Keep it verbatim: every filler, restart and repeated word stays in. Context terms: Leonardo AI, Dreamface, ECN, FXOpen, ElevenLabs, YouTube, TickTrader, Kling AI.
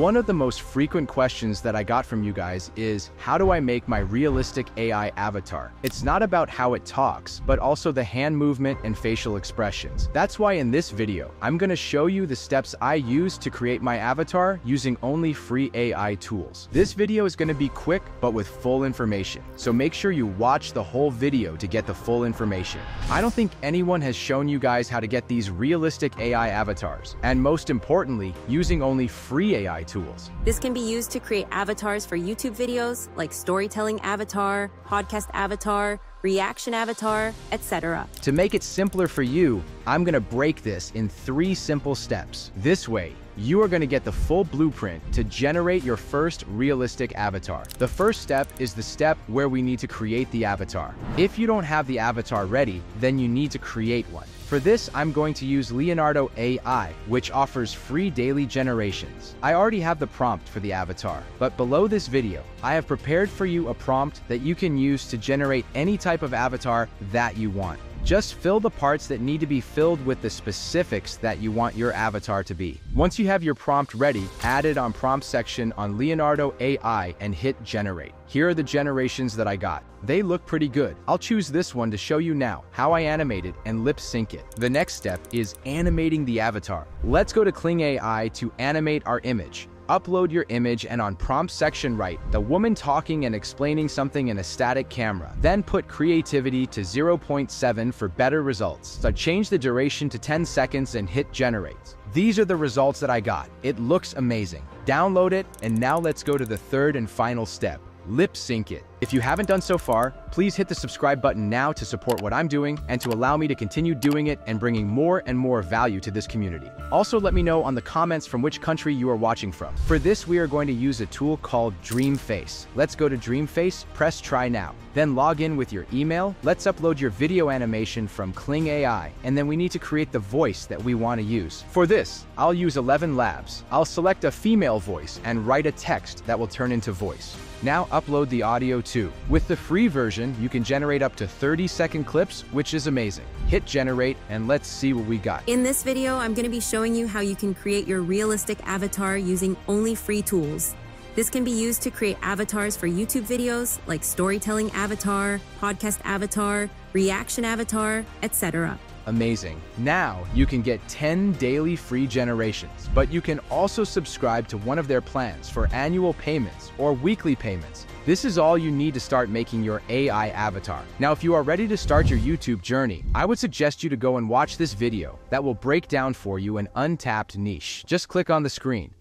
One of the most frequent questions that I got from you guys is, how do I make my realistic A I avatar? It's not about how it talks, but also the hand movement and facial expressions. That's why in this video, I'm gonna show you the steps I use to create my avatar using only free A I tools. This video is gonna be quick, but with full information. So make sure you watch the whole video to get the full information. I don't think anyone has shown you guys how to get these realistic A I avatars, and most importantly, using only free A I tools. This can be used to create avatars for YouTube videos like storytelling avatar, podcast avatar, reaction avatar, et cetera. To make it simpler for you, I'm going to break this in three simple steps. This way, you are going to get the full blueprint to generate your first realistic avatar. The first step is the step where we need to create the avatar. If you don't have the avatar ready, then you need to create one. For this, I'm going to use Leonardo A I, which offers free daily generations. I already have the prompt for the avatar, but below this video, I have prepared for you a prompt that you can use to generate any type of avatar that you want. Just fill the parts that need to be filled with the specifics that you want your avatar to be. Once you have your prompt ready, add it on prompt section on Leonardo A I and hit generate. Here are the generations that I got. They look pretty good. I'll choose this one to show you now how I animate it and lip sync it. The next step is animating the avatar. Let's go to Kling A I to animate our image. Upload your image and on prompt section write the woman talking and explaining something in a static camera. Then put creativity to zero point seven for better results. So change the duration to ten seconds and hit generate. These are the results that I got. It looks amazing. Download it, and now let's go to the third and final step. Lip sync it. If you haven't done so far, please hit the subscribe button now to support what I'm doing and to allow me to continue doing it and bringing more and more value to this community. Also, let me know on the comments from which country you are watching from. For this, we are going to use a tool called Dreamface. Let's go to Dreamface, press try now. Then log in with your email. Let's upload your video animation from Kling A I, and then we need to create the voice that we want to use. For this, I'll use ElevenLabs. I'll select a female voice and write a text that will turn into voice. Now upload the audio too. With the free version, you can generate up to thirty second clips, which is amazing. Hit generate and let's see what we got. In this video, I'm going to be showing you how you can create your realistic avatar using only free tools. This can be used to create avatars for YouTube videos like storytelling avatar, podcast avatar, reaction avatar, et cetera. Amazing. Now you can get ten daily free generations, but you can also subscribe to one of their plans for annual payments or weekly payments. This is all you need to start making your A I avatar. Now, if you are ready to start your YouTube journey, I would suggest you to go and watch this video that will break down for you an untapped niche. Just click on the screen.